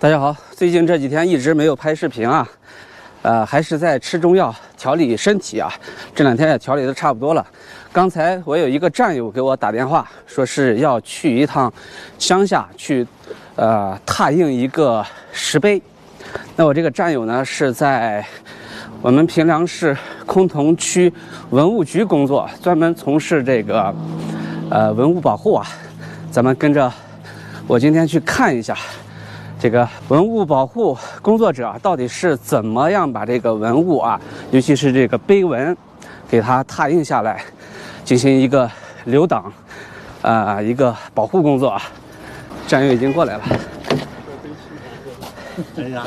大家好，最近这几天一直没有拍视频啊，还是在吃中药调理身体啊。这两天也调理的差不多了。刚才我有一个战友给我打电话，说是要去一趟乡下去，拓印一个石碑。那我这个战友呢是在我们平凉市崆峒区文物局工作，专门从事这个文物保护啊。咱们跟着我今天去看一下。 这个文物保护工作者到底是怎么样把这个文物啊，尤其是这个碑文，给它拓印下来，进行一个留档，一个保护工作啊。战友已经过来了。哎呀，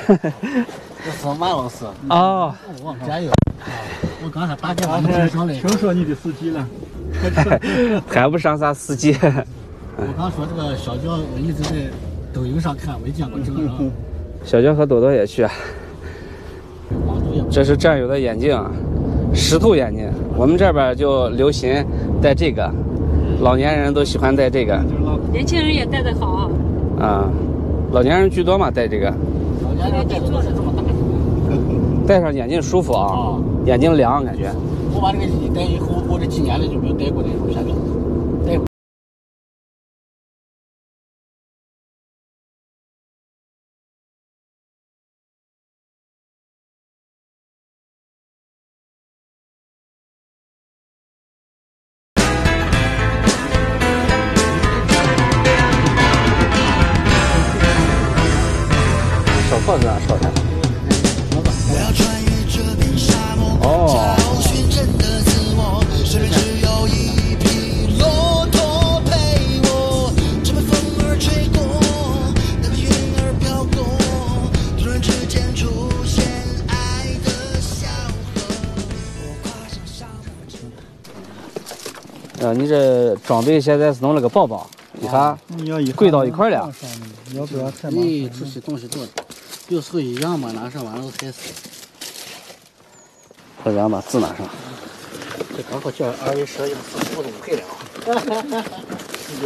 这是马老师哦，战友，我刚才打电话没接上来，听说你的司机了，谈不上啥司机。我刚说这个小轿，我一直在。 抖音上看，我也见过这个人。小娟和朵朵也去。这是战友的眼镜，石头眼镜。我们这边就流行戴这个，老年人都喜欢戴这个。年轻人也戴得好啊。啊，老年人居多嘛，戴这个。老年人戴这么大。戴上眼镜舒服啊，眼睛凉感觉。我把这个一戴以后，我这几年了就没有戴过这种产品。 你这装备现在是弄了个包包，你看，贵到一块了。要不要太麻烦？你出去东西多，有时候一样嘛，拿上完了才死。快点把字拿上。这刚好叫二位说一个字，我都会了。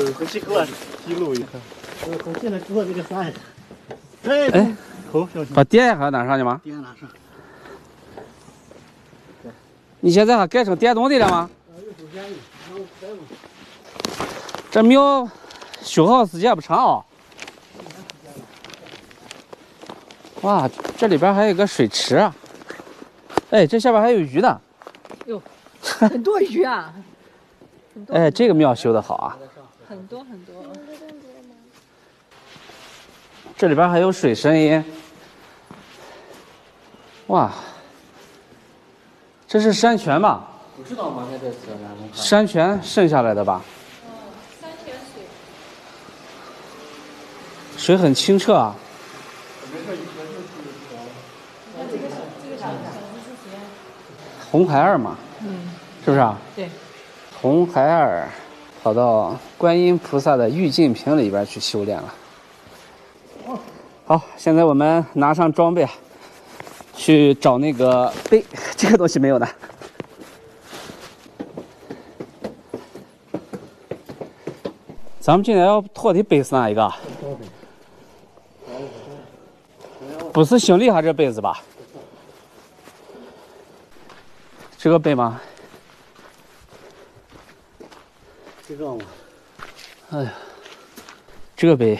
有回去给我记录一下。我回去了给我那个啥呀？哎，好，把电还拿上去吗？电拿上。你现在还改成电动的了吗？ 这庙修好时间不长啊！哇，这里边还有个水池啊！哎，这下边还有鱼呢！哟，很多鱼啊！哎，这个庙修的好啊！很多很多。这里边还有水声音。哇，这是山泉吧？ 不知道吗？这山泉渗下来的吧？嗯，山泉水，水很清澈啊。红孩儿嘛，嗯，是不是啊？对。红孩儿跑到观音菩萨的御净瓶里边去修炼了。好，现在我们拿上装备，去找那个碑，这个东西没有的。 咱们今天要拖的杯是哪一个？不是行李还是杯子吧？这个杯吗？这个吗？哎呀，这个杯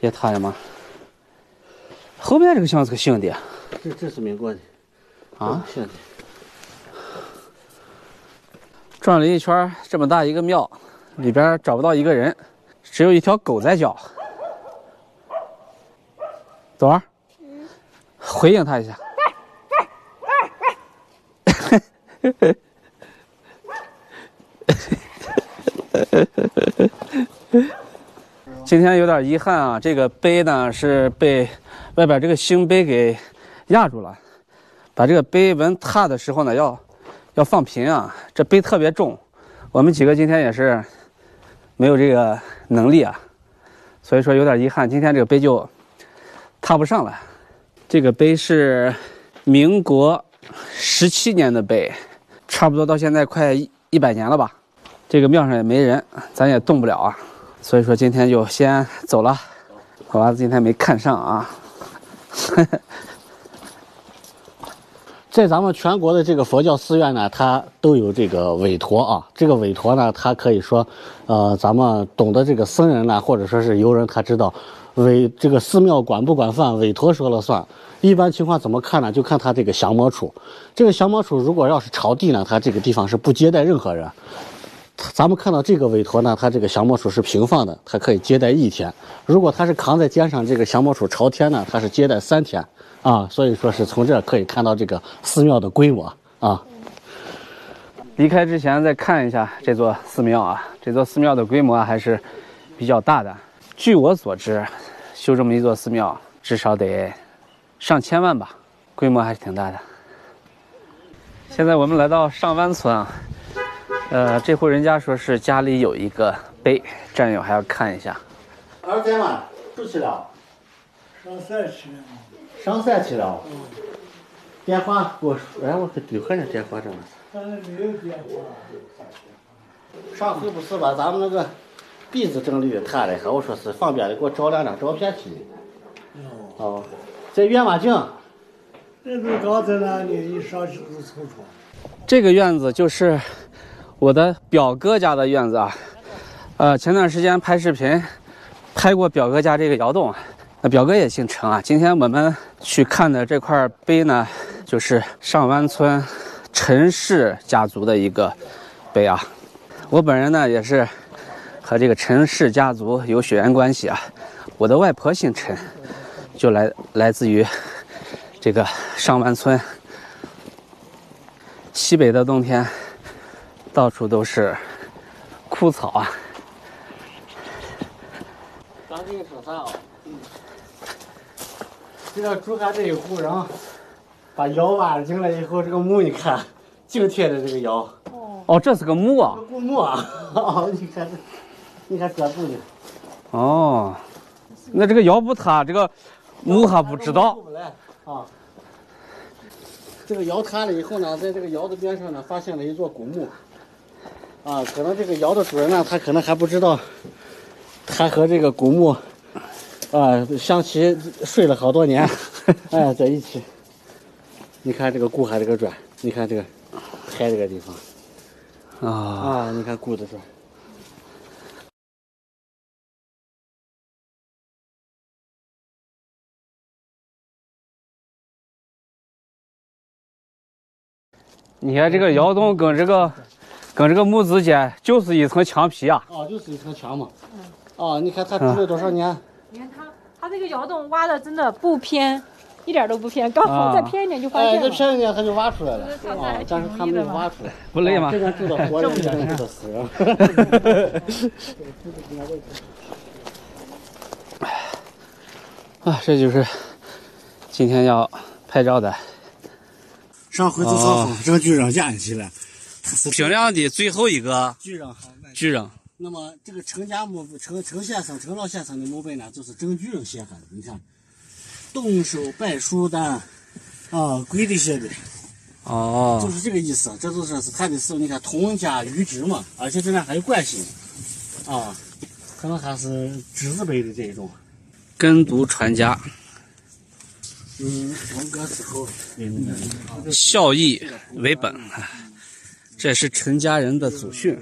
也塌了吗？后面这个像是个新的。这是民国的啊？新的。转了一圈，这么大一个庙。 里边找不到一个人，只有一条狗在叫。朵儿，回应他一下。今天有点遗憾啊，这个碑呢是被外边这个新碑给压住了。把这个碑文拓的时候呢，要放平啊，这碑特别重。我们几个今天也是。 没有这个能力啊，所以说有点遗憾。今天这个碑就踏不上了。这个碑是民国17年的碑，差不多到现在快100年了吧。这个庙上也没人，咱也动不了啊。所以说今天就先走了。我娃子今天没看上啊。在咱们全国的这个佛教寺院呢，它都有这个委托啊。这个委托呢，它可以说，咱们懂得这个僧人呢，或者说是游人，他知道，这个寺庙管不管饭，委托说了算。一般情况怎么看呢？就看他这个降魔杵。这个降魔杵如果要是朝地呢，它这个地方是不接待任何人。咱们看到这个委托呢，它这个降魔杵是平放的，它可以接待一天。如果它是扛在肩上，这个降魔杵朝天呢，它是接待3天。啊，所以说是从这儿可以看到这个寺庙的规模啊。离开之前再看一下这座寺庙啊，这座寺庙的规模还是比较大的。据我所知，修这么一座寺庙至少得上千万吧，规模还是挺大的。现在我们来到上湾村啊，这户人家说是家里有一个碑，战友还要看一下。儿子嘛，住去了，上山去了。上山去了，电话给我说，哎，我可丢开那电话这玩意儿。没有电话。上回不是把咱们那个鼻子整理的谈了一下，我说是方便的给我找2张照片去。哦。在远马镜。这都刚在那里一上去就瞅瞅。这个院子就是我的表哥家的院子啊，前段时间拍视频，拍过表哥家这个窑洞。那表哥也姓程啊。今天我们去看的这块碑呢，就是上湾村陈氏家族的一个碑啊。我本人呢也是和这个陈氏家族有血缘关系啊。我的外婆姓陈，就来自于这个上湾村。西北的冬天，到处都是枯草啊。咱这个扯散啊。这个竹竿这一户，然后把窑挖进来以后，这个墓你看，净贴着这个窑。哦，这是个墓啊。古墓啊！哦，你看这，你看这墓呢。哦，那这个窑不塌，这个墓还不知道。啊。这个窑塌了以后呢，在这个窑的边上呢，发现了一座古墓。啊，可能这个窑的主人呢，他可能还不知道，他和这个古墓。啊，相齐睡了好多年，哎，在一起。你看这个骨还这个转，你看这个开这个地方，啊，你看骨的转。你看这个窑洞跟这个木之间就是一层墙皮啊。哦，就是一层墙嘛。哦，你看它住了多少年？你看它这个窑洞挖的真的不偏，一点都不偏，刚好再偏一点就发现了。再偏一点它就挖出来了。但是它没有挖出来，不累吗？这边住的活人，这边住的死人。啊，这就是今天要拍照的。上回都说好，这个巨人演起来，平凉的最后一个巨人。那么这个程家墓、程先生、程老先生的墓碑呢，就是郑居人写的。你看，动手拜书的，啊，跪的写的，哦，就是这个意思。这就是他的师傅。你看，佟家余侄嘛，而且这俩还有关系，啊，可能还是侄子辈的这一种，耕读传家。嗯，文革之后，孝义为本，这是陈家人的祖训。